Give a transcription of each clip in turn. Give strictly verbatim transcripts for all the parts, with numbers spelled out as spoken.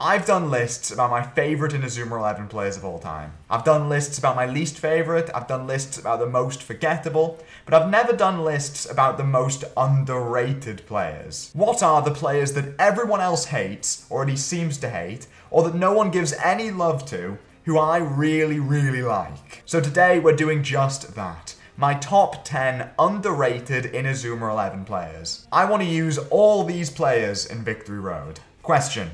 I've done lists about my favorite Inazuma Eleven players of all time. I've done lists about my least favorite, I've done lists about the most forgettable, but I've never done lists about the most underrated players. What are the players that everyone else hates, or at least seems to hate, or that no one gives any love to, who I really, really like? So today we're doing just that. My top ten underrated Inazuma Eleven players. I want to use all these players in Victory Road. Question.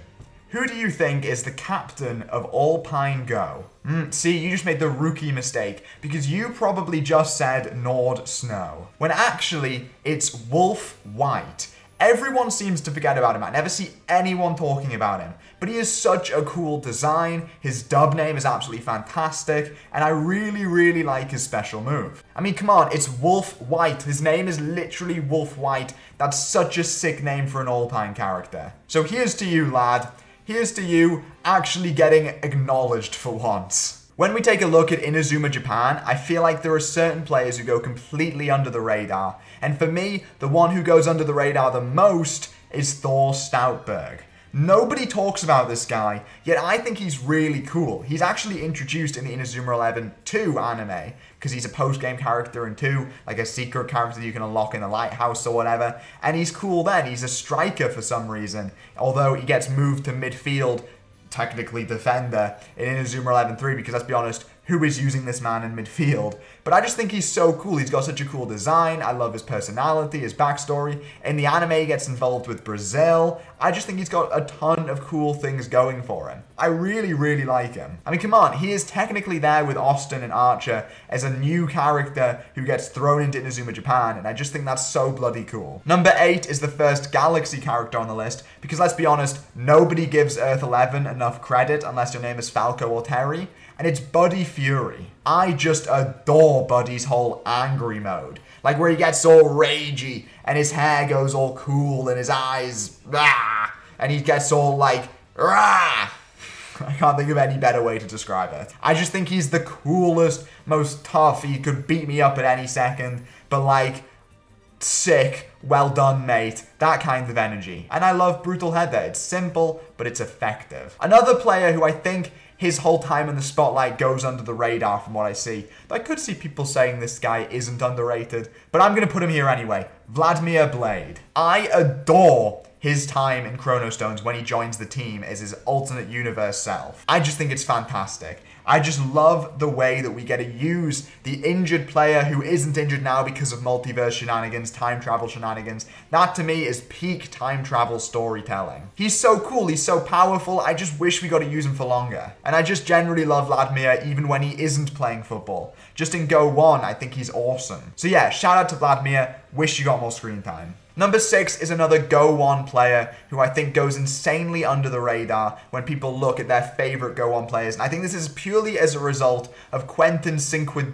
Who do you think is the captain of Alpine Go? Mm, see, you just made the rookie mistake, because you probably just said Nord Snow, when actually, it's Wolf White. Everyone seems to forget about him. I never see anyone talking about him. But he is such a cool design, his dub name is absolutely fantastic, and I really, really like his special move. I mean, come on, it's Wolf White. His name is literally Wolf White. That's such a sick name for an Alpine character. So here's to you, lad. Here's to you actually getting acknowledged for once. When we take a look at Inazuma Japan, I feel like there are certain players who go completely under the radar. And for me, the one who goes under the radar the most is Thor Stoutberg. Nobody talks about this guy, yet I think he's really cool. He's actually introduced in the Inazuma Eleven two anime, because he's a post-game character in two, like a secret character that you can unlock in the lighthouse or whatever, and he's cool then. He's a striker for some reason, although he gets moved to midfield, technically defender, in Inazuma Eleven three, because let's be honest, who is using this man in midfield? But I just think he's so cool. He's got such a cool design. I love his personality, his backstory. In the anime, he gets involved with Brazil. I just think he's got a ton of cool things going for him. I really, really like him. I mean, come on, he is technically there with Austin and Archer as a new character who gets thrown into Inazuma Japan, and I just think that's so bloody cool. Number eight is the first Galaxy character on the list, because let's be honest, nobody gives Earth eleven enough credit unless your name is Falco or Terry. And it's Buddy Fury. I just adore Buddy's whole angry mode. Like where he gets all ragey and his hair goes all cool and his eyes, rah, and he gets all like, rah. I can't think of any better way to describe it. I just think he's the coolest, most tough. He could beat me up at any second, but like, sick, well done, mate. That kind of energy. And I love Brutal Heather. It's simple, but it's effective. Another player who I think his whole time in the spotlight goes under the radar from what I see. I could see people saying this guy isn't underrated, but I'm going to put him here anyway. Vladimir Blade. I adore his time in Chronostones when he joins the team as his alternate universe self. I just think it's fantastic. I just love the way that we get to use the injured player who isn't injured now because of multiverse shenanigans, time travel shenanigans. That to me is peak time travel storytelling. He's so cool, he's so powerful, I just wish we got to use him for longer. And I just generally love Vladimir even when he isn't playing football. Just in Go one, I think he's awesome. So yeah, shout out to Vladimir, wish you got more screen time. Number six is another Go one player who I think goes insanely under the radar when people look at their favorite Go one players. And I think this is purely as a result of Quentin Cinque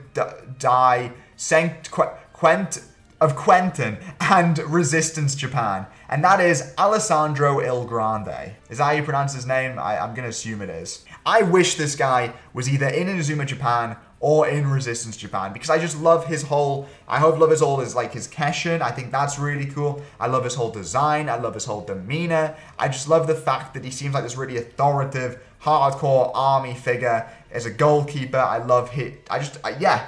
Dai, Quent, of Quentin and Resistance Japan. And that is Alessandro Il Grande. Is that how you pronounce his name? I, I'm going to assume it is. I wish this guy was either in Inazuma Japan or in Resistance Japan, because I just love his whole, I hope love his whole, is like his Keshin, I think that's really cool. I love his whole design, I love his whole demeanor. I just love the fact that he seems like this really authoritative, hardcore army figure. As a goalkeeper, I love him, I just, I, yeah,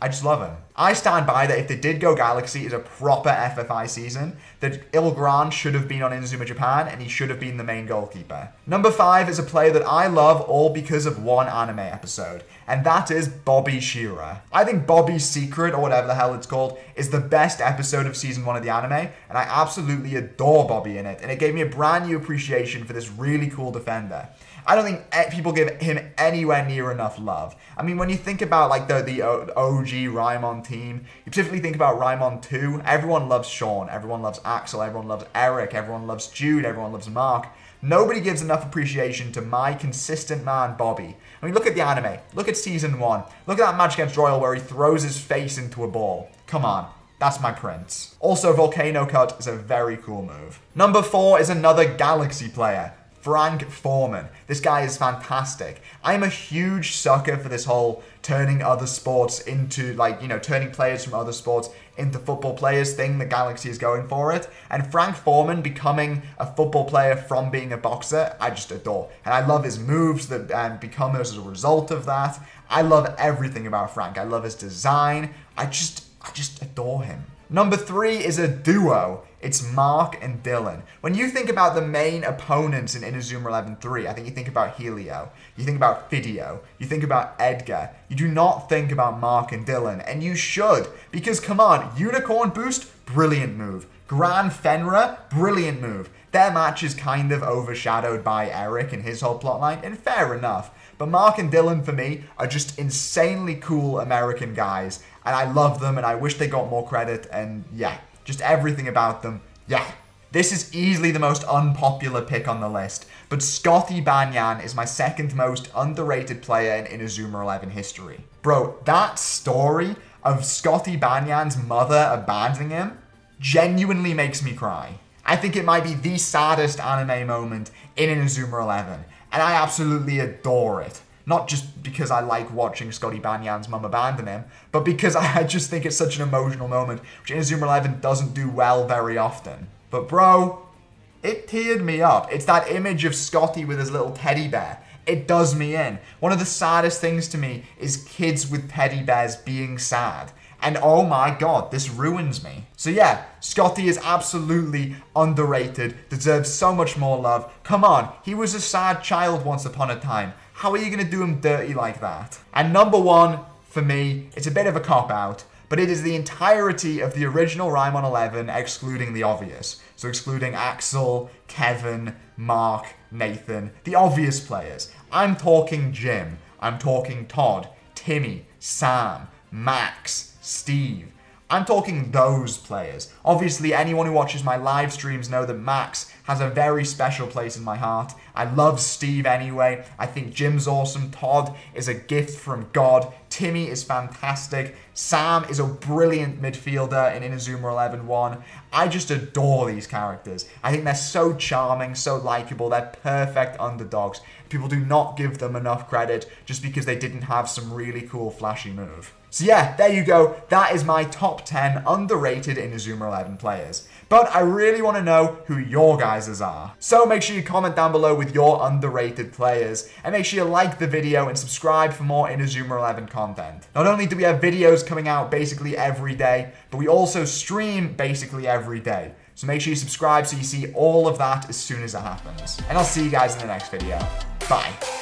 I just love him. I stand by that if they did go Galaxy as a proper F F I season, that Ilgarn should have been on Inazuma Japan and he should have been the main goalkeeper. Number five is a player that I love all because of one anime episode, and that is Bobby Shearer. I think Bobby's Secret, or whatever the hell it's called, is the best episode of season one of the anime, and I absolutely adore Bobby in it, and it gave me a brand new appreciation for this really cool defender. I don't think people give him anywhere near enough love. I mean, when you think about like the, the O G Raimon team, you specifically think about Raimon two, everyone loves Sean, everyone loves Axel, everyone loves Eric, everyone loves Jude, everyone loves Mark. Nobody gives enough appreciation to my consistent man, Bobby. I mean, look at the anime, look at season one, look at that match against Royal where he throws his face into a ball. Come on. That's my prince. Also, Volcano Cut is a very cool move. Number four is another Galaxy player. Frank Foreman. This guy is fantastic. I'm a huge sucker for this whole turning other sports into, like, you know, turning players from other sports into football players thing. The Galaxy is going for it. And Frank Foreman becoming a football player from being a boxer, I just adore. And I love his moves that um, become as a result of that. I love everything about Frank. I love his design. I just, I just adore him. Number three is a duo. It's Mark and Dylan. When you think about the main opponents in Inazuma Eleven three, I think you think about Helio, you think about Fideo, you think about Edgar. You do not think about Mark and Dylan, and you should, because come on, Unicorn Boost, brilliant move. Gran Fenrir, brilliant move. Their match is kind of overshadowed by Eric and his whole plotline, and fair enough. But Mark and Dylan, for me, are just insanely cool American guys, and I love them, and I wish they got more credit, and yeah. Just everything about them, yeah. This is easily the most unpopular pick on the list, but Scotty Banyan is my second most underrated player in Inazuma Eleven history. Bro, that story of Scotty Banyan's mother abandoning him genuinely makes me cry. I think it might be the saddest anime moment in Inazuma Eleven, and I absolutely adore it. Not just because I like watching Scotty Banyan's mum abandon him, but because I just think it's such an emotional moment, which Inazuma Eleven doesn't do well very often. But bro, it teared me up. It's that image of Scotty with his little teddy bear. It does me in. One of the saddest things to me is kids with teddy bears being sad. And oh my god, this ruins me. So yeah, Scotty is absolutely underrated, deserves so much more love. Come on, he was a sad child once upon a time. How are you going to do him dirty like that? And number one, for me, it's a bit of a cop-out, but it is the entirety of the original Raimon Eleven, excluding the obvious. So excluding Axel, Kevin, Mark, Nathan, the obvious players. I'm talking Jim, I'm talking Todd, Timmy, Sam, Max, Steve. I'm talking those players. Obviously, anyone who watches my live streams know that Max has a very special place in my heart. I love Steve anyway. I think Jim's awesome. Todd is a gift from God. Timmy is fantastic. Sam is a brilliant midfielder in Inazuma Eleven one. I just adore these characters. I think they're so charming, so likable. They're perfect underdogs. People do not give them enough credit just because they didn't have some really cool flashy move. So yeah, there you go. That is my top ten underrated Inazuma Eleven players. But I really want to know who your guys' are. So make sure you comment down below with your underrated players. And make sure you like the video and subscribe for more Inazuma Eleven content. Not only do we have videos coming out basically every day, but we also stream basically every day. So make sure you subscribe so you see all of that as soon as it happens. And I'll see you guys in the next video. Bye.